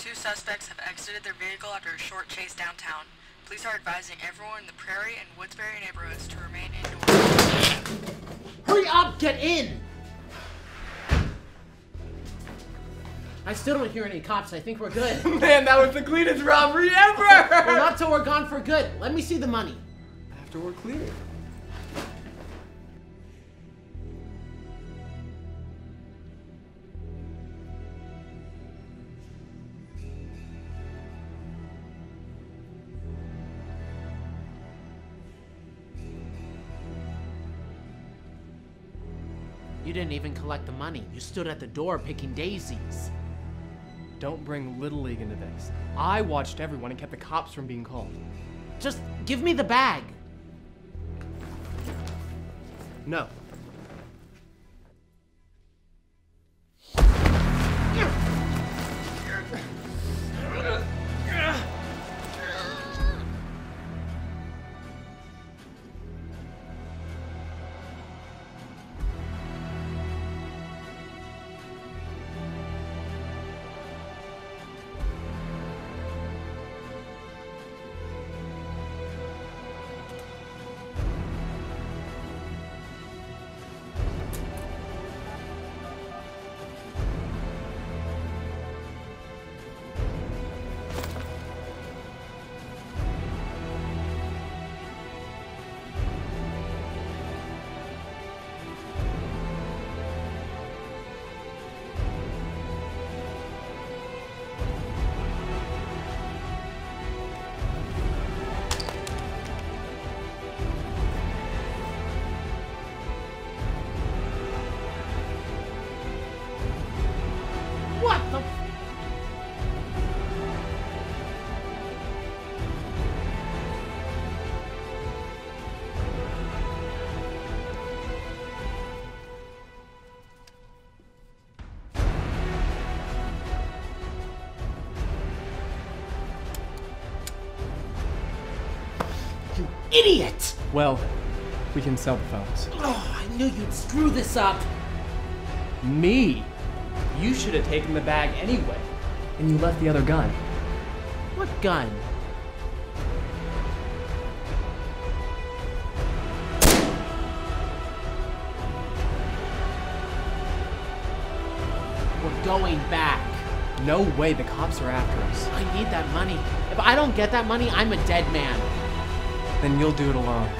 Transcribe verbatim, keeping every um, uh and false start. Two suspects have exited their vehicle after a short chase downtown. Police are advising everyone in the Prairie and Woodsberry neighborhoods to remain indoors. Hurry up! Get in! I still don't hear any cops. I think we're good. Man, that was the cleanest robbery ever! Well, not till we're gone for good. Let me see the money. After we're clear. You didn't even collect the money. You stood at the door picking daisies. Don't bring Little League into this. I watched everyone and kept the cops from being called. Just give me the bag. No. Idiot! Well, we can sell the phones. Oh, I knew you'd screw this up! Me? You should have taken the bag anyway. And you left the other gun. What gun? We're going back. No way, the cops are after us. I need that money. If I don't get that money, I'm a dead man. Then you'll do it alone.